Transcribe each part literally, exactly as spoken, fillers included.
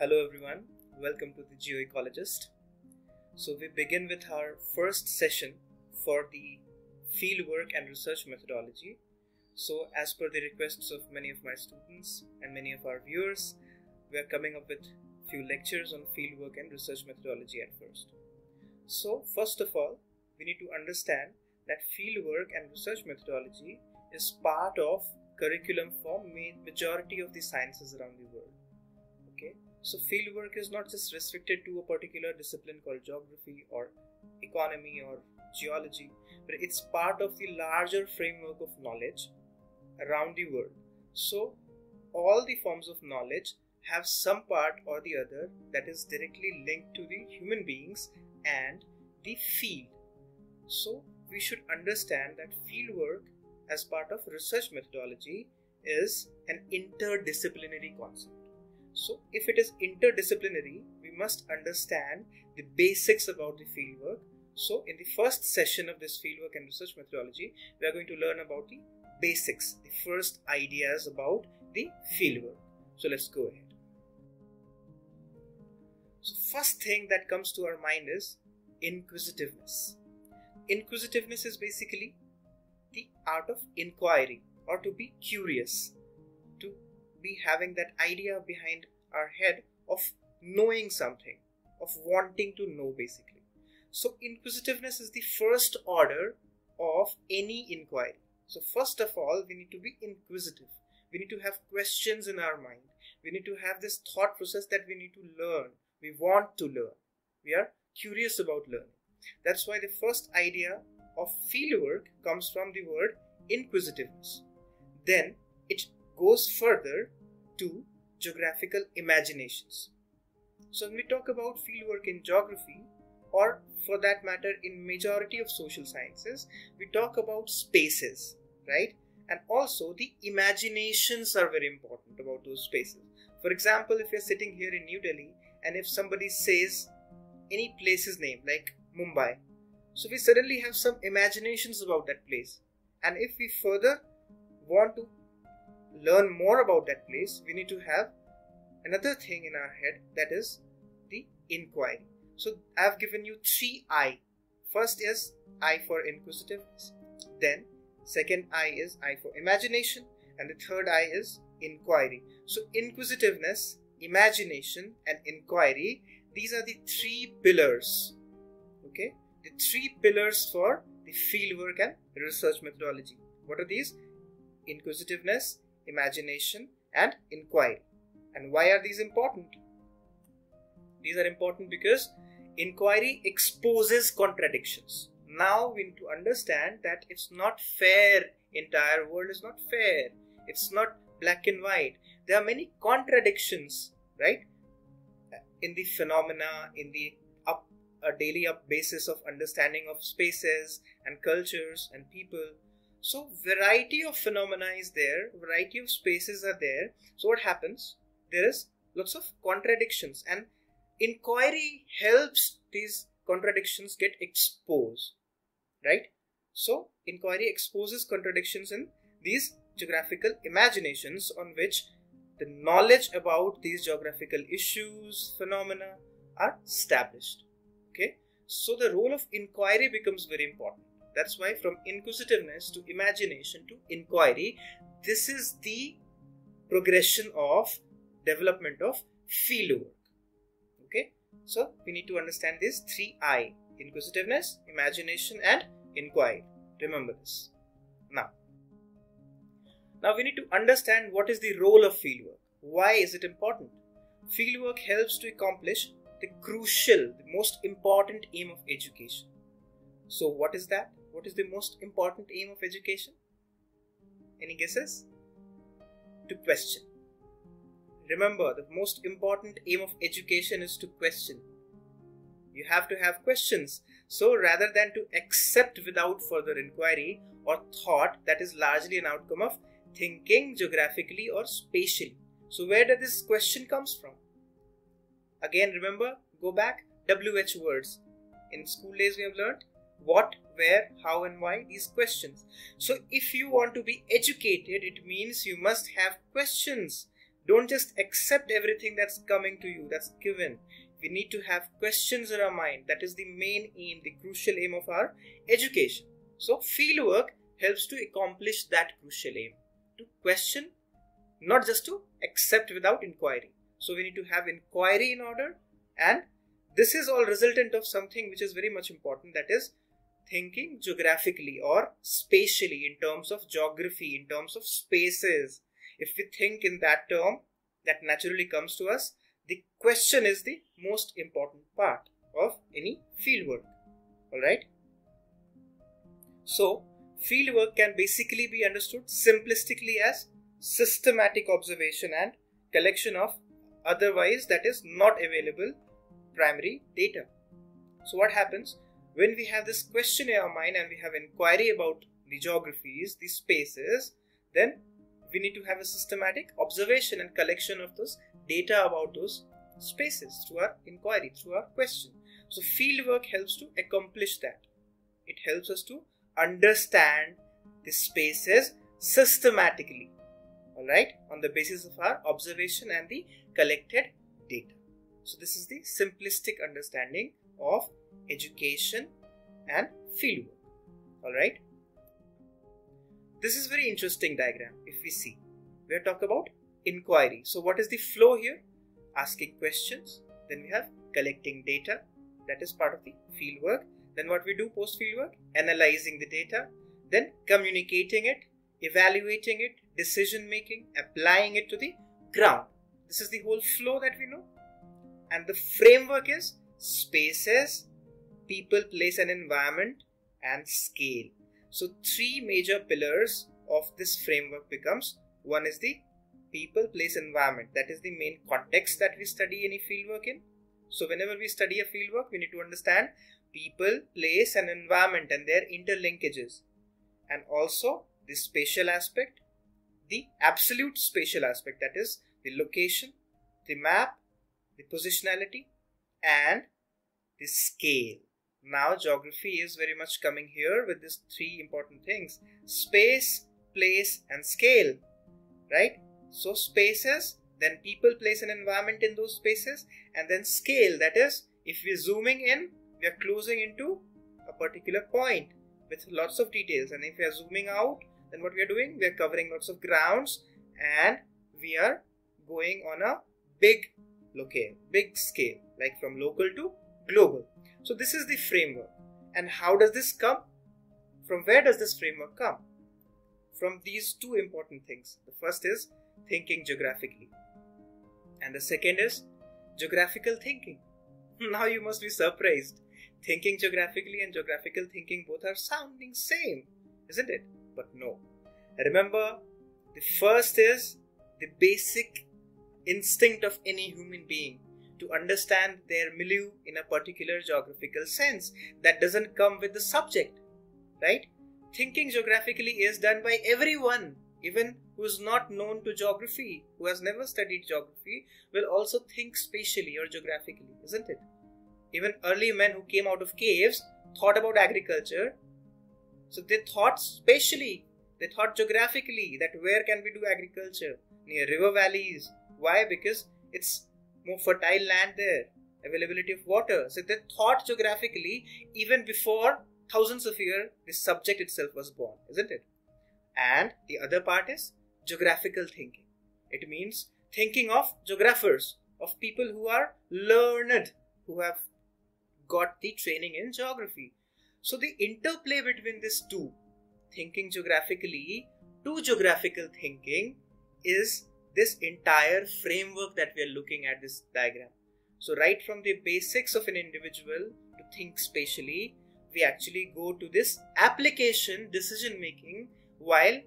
Hello everyone, welcome to the Geoecologist. So we begin with our first session for the fieldwork and research methodology. So as per the requests of many of my students and many of our viewers, we are coming up with few lectures on fieldwork and research methodology at first. So first of all, we need to understand that fieldwork and research methodology is part of curriculum for majority of the sciences around the world. Okay. So fieldwork is not just restricted to a particular discipline called geography or economy or geology, but it's part of the larger framework of knowledge around the world. So all the forms of knowledge have some part or the other that is directly linked to the human beings and the field. So we should understand that fieldwork as part of research methodology is an interdisciplinary concept. So if it is interdisciplinary, we must understand the basics about the fieldwork. So in the first session of this fieldwork and research methodology, we are going to learn about the basics, the first ideas about the fieldwork. So let's go ahead. So first thing that comes to our mind is inquisitiveness. Inquisitiveness is basically the art of inquiry, or to be curious, to be having that idea behind our head of knowing something, of wanting to know basically. So inquisitiveness is the first order of any inquiry. So first of all, we need to be inquisitive. We need to have questions in our mind. We need to have this thought process that we need to learn. We want to learn. We are curious about learning. That's why the first idea of fieldwork comes from the word inquisitiveness. Then it goes further to geographical imaginations. So when we talk about fieldwork in geography, or for that matter in majority of social sciences, we talk about spaces, right? And also the imaginations are very important about those spaces. For example, if you're sitting here in New Delhi and if somebody says any place's name like Mumbai, so we suddenly have some imaginations about that place. And if we further want to learn more about that place, we need to have another thing in our head, that is the inquiry. So I have given you three I. First is I for inquisitiveness. Then second I is I for imagination, and the third I is inquiry. So inquisitiveness, imagination and inquiry, these are the three pillars. Okay, the three pillars for the fieldwork and research methodology. What are these? Inquisitiveness, imagination and inquiry. And why are these important? These are important because inquiry exposes contradictions. Now we need to understand that it's not fair. Entire world is not fair. It's not black and white. There are many contradictions, right? In the phenomena, in the up, a daily up basis of understanding of spaces and cultures and people. So variety of phenomena is there, variety of spaces are there. So what happens? There is lots of contradictions, and inquiry helps these contradictions get exposed, right? So inquiry exposes contradictions in these geographical imaginations on which the knowledge about these geographical issues, phenomena are established. Okay, so the role of inquiry becomes very important. That's why from inquisitiveness to imagination to inquiry, this is the progression of development of fieldwork. Okay, so we need to understand these three I, inquisitiveness, imagination and inquiry. Remember this. Now, now we need to understand what is the role of fieldwork. Why is it important? Fieldwork helps to accomplish the crucial, the most important aim of education. So what is that? What is the most important aim of education? Any guesses? To question. Remember, the most important aim of education is to question. You have to have questions. So rather than to accept without further inquiry or thought, that is largely an outcome of thinking geographically or spatially. So where did this question comes from? Again, remember, go back, W H words. In school days we have learned what, where, how and why, these questions. So if you want to be educated, it means you must have questions. Don't just accept everything that's coming to you, that's given. We need to have questions in our mind. That is the main aim, the crucial aim of our education. So fieldwork helps to accomplish that crucial aim, to question, not just to accept without inquiry. So we need to have inquiry in order, and this is all resultant of something which is very much important, that is thinking geographically or spatially, in terms of geography, in terms of spaces. If we think in that term, that naturally comes to us. The question is the most important part of any fieldwork. Alright? So, fieldwork can basically be understood simplistically as systematic observation and collection of otherwise, that is, not available primary data. So what happens? When we have this question in our mind and we have inquiry about the geographies, the spaces, then we need to have a systematic observation and collection of those data about those spaces through our inquiry, through our question. So fieldwork helps to accomplish that. It helps us to understand the spaces systematically, alright, on the basis of our observation and the collected data. So this is the simplistic understanding of education and fieldwork, alright. This is very interesting diagram. If we see, we are talking about inquiry. So what is the flow here? Asking questions, then we have collecting data, that is part of the fieldwork. Then what we do post fieldwork? Analyzing the data, then communicating it, evaluating it, decision making, applying it to the ground. This is the whole flow that we know, and the framework is spaces, people, place and environment, and scale. So three major pillars of this framework becomes, one is the people, place, environment. That is the main context that we study any fieldwork in. So whenever we study a fieldwork, we need to understand people, place and environment and their interlinkages, and also the spatial aspect, the absolute spatial aspect, that is the location, the map, the positionality and the scale. Now geography is very much coming here with these three important things: space, place and scale, right? So spaces, then people, place and environment in those spaces, and then scale, that is if we're zooming in, we are closing into a particular point with lots of details, and if we are zooming out, then what we are doing, we are covering lots of grounds and we are going on a big locale, big scale, like from local to global. So this is the framework. And how does this come? From where does this framework come? From these two important things. The first is thinking geographically, and the second is geographical thinking. Now you must be surprised. Thinking geographically and geographical thinking both are sounding same, isn't it? But no. Remember, the first is the basic instinct of any human being, to understand their milieu in a particular geographical sense. That doesn't come with the subject, right? Thinking geographically is done by everyone, even who is not known to geography, who has never studied geography, will also think spatially or geographically, isn't it? Even early men who came out of caves thought about agriculture. So they thought spatially, they thought geographically, that where can we do agriculture? Near river valleys. Why? Because it's more fertile land there, availability of water. So they thought geographically even before thousands of years the subject itself was born, isn't it? And the other part is geographical thinking. It means thinking of geographers, of people who are learned, who have got the training in geography. So the interplay between these two, thinking geographically to geographical thinking, is this entire framework that we are looking at this diagram. So right from the basics of an individual to think spatially, we actually go to this application, decision making, while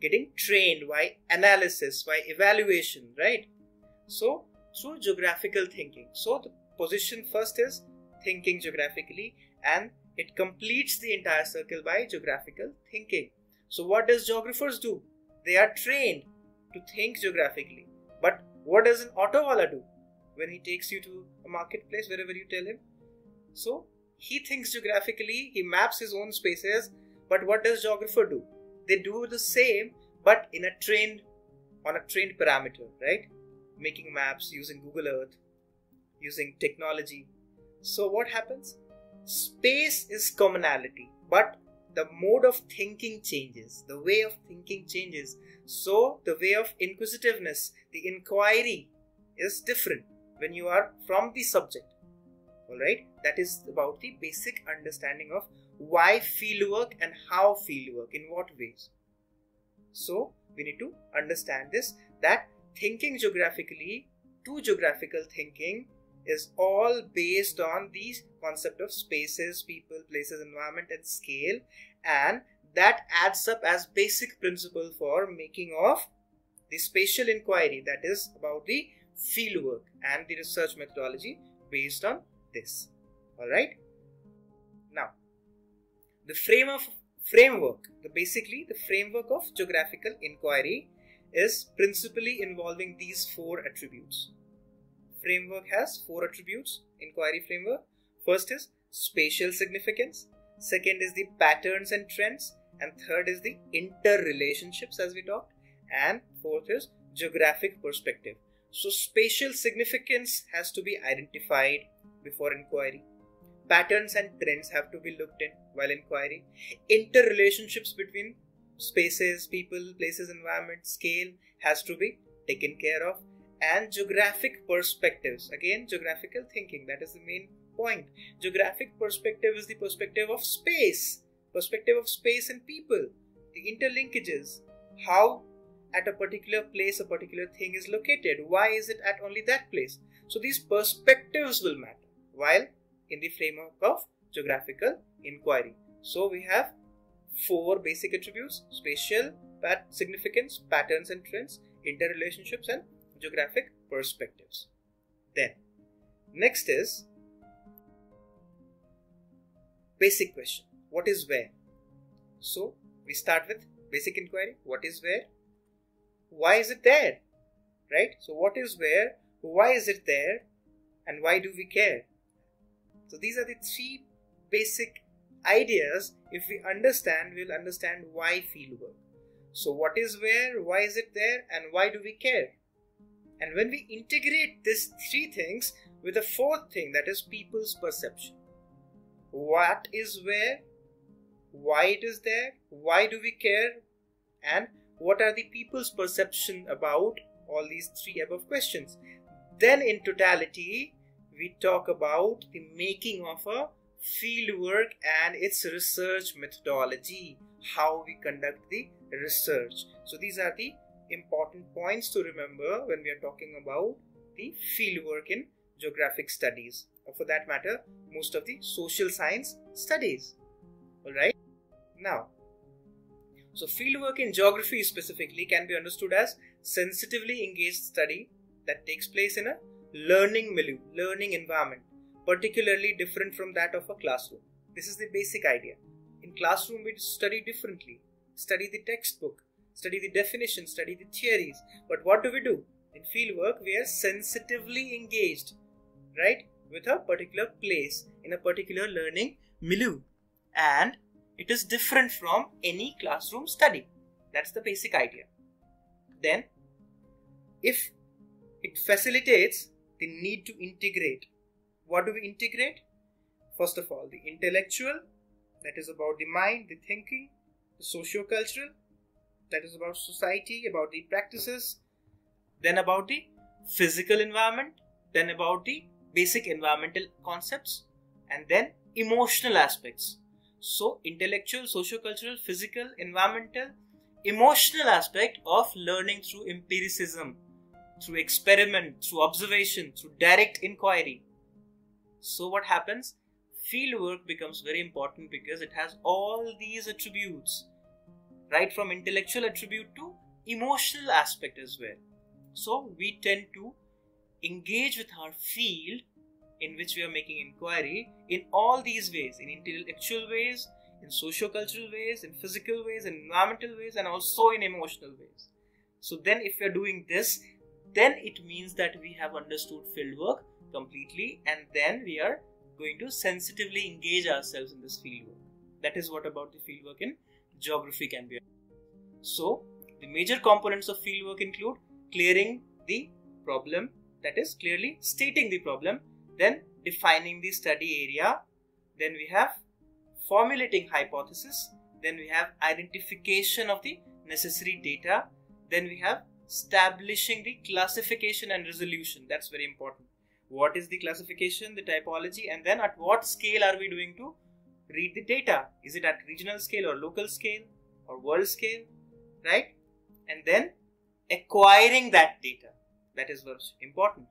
getting trained by analysis, by evaluation, right? So through geographical thinking. So the position first is thinking geographically, and it completes the entire circle by geographical thinking. So what does geographers do? They are trained to think geographically. But what does an auto wala do when he takes you to a marketplace, wherever you tell him? So he thinks geographically, he maps his own spaces, but what does geographer do? They do the same, but in a trained, on a trained parameter, right? making maps, using Google Earth, using technology. So what happens? Space is commonality, but the mode of thinking changes, the way of thinking changes. So the way of inquisitiveness, the inquiry is different when you are from the subject. Alright, that is about the basic understanding of why fieldwork and how fieldwork, in what ways. So we need to understand this, that thinking geographically to geographical thinking is all based on these concept of spaces, people, places, environment and scale, and that adds up as basic principle for making of the spatial inquiry, that is about the fieldwork and the research methodology based on this. Alright, now the frame of framework, the basically the framework of geographical inquiry is principally involving these four attributes. Framework has four attributes, inquiry framework. First is spatial significance, second is the patterns and trends, and third is the interrelationships as we talked, and fourth is geographic perspective. So spatial significance has to be identified before inquiry. Patterns and trends have to be looked at while inquiry. Interrelationships between spaces, people, places, environment, scale has to be taken care of. And geographic perspectives, again geographical thinking, that is the main point. Geographic perspective is the perspective of space, perspective of space and people, the interlinkages, how at a particular place a particular thing is located, why is it at only that place. So these perspectives will matter while in the framework of geographical inquiry. So we have four basic attributes: spatial, pat significance, patterns and trends, interrelationships, and geographic perspectives. Then next is basic question, what is where? So we start with basic inquiry, what is where, why is it there, right? So what is where, why is it there, and why do we care? So these are the three basic ideas. If we understand, we will understand why fieldwork. So what is where, why is it there, and why do we care? And when we integrate these three things with the fourth thing, that is people's perception. What is where, why it is there, why do we care, and what are the people's perception about all these three above questions. Then in totality, we talk about the making of a fieldwork and its research methodology, how we conduct the research. So these are the important points to remember when we are talking about the fieldwork in geographic studies, or for that matter most of the social science studies. Alright, now so fieldwork in geography specifically can be understood as sensitively engaged study that takes place in a learning milieu, learning environment, particularly different from that of a classroom. This is the basic idea. In classroom we study differently, study the textbook, study the definition, study the theories. But what do we do? In fieldwork, we are sensitively engaged, right, with a particular place, in a particular learning milieu. And it is different from any classroom study. That's the basic idea. Then, if it facilitates the need to integrate. What do we integrate? First of all, the intellectual, that is about the mind, the thinking, the socio-cultural, that is about society, about the practices, then about the physical environment, then about the basic environmental concepts, and then emotional aspects. So intellectual, socio-cultural, physical, environmental, emotional aspect of learning through empiricism, through experiment, through observation, through direct inquiry. So what happens? Fieldwork becomes very important because it has all these attributes, right, from intellectual attribute to emotional aspect as well. So we tend to engage with our field in which we are making inquiry in all these ways, in intellectual ways, in socio-cultural ways, in physical ways, in environmental ways, and also in emotional ways. So then if we are doing this, then it means that we have understood fieldwork completely, and then we are going to sensitively engage ourselves in this fieldwork. That is what about the fieldwork in geography can be. So the major components of fieldwork include clearing the problem, that is clearly stating the problem, then defining the study area, then we have formulating hypothesis, then we have identification of the necessary data, then we have establishing the classification and resolution. That's very important. What is the classification, the typology, and then at what scale are we doing to read the data? Is it at regional scale or local scale or world scale, right? And then acquiring that data, that is what's important.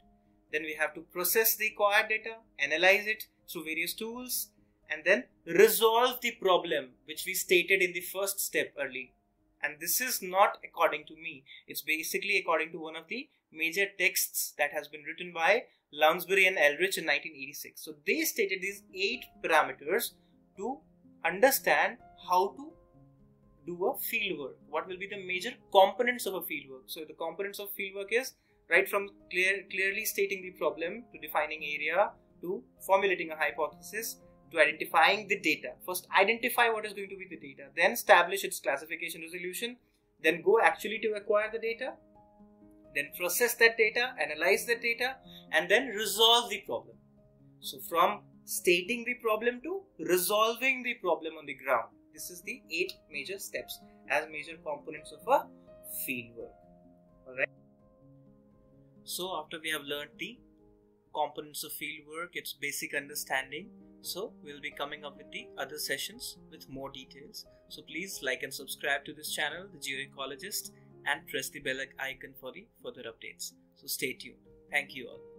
Then we have to process the acquired data, analyze it through various tools, and then resolve the problem which we stated in the first step early. And this is not according to me. It's basically according to one of the major texts that has been written by Lounsbury and Eldridge in nineteen eighty-six. So they stated these eight parameters to understand how to do a field work. What will be the major components of a field work? So the components of field work is right from clear, clearly stating the problem, to defining area, to formulating a hypothesis, to identifying the data. First identify what is going to be the data, then establish its classification resolution, then go actually to acquire the data, then process that data, analyze the data, and then resolve the problem. So from stating the problem to resolving the problem on the ground, this is the eight major steps as major components of a field work. All right. So after we have learned the components of field work, its basic understanding, so we'll be coming up with the other sessions with more details. So please like and subscribe to this channel, The Geoecologist, and press the bell icon for the further updates. So stay tuned. Thank you all.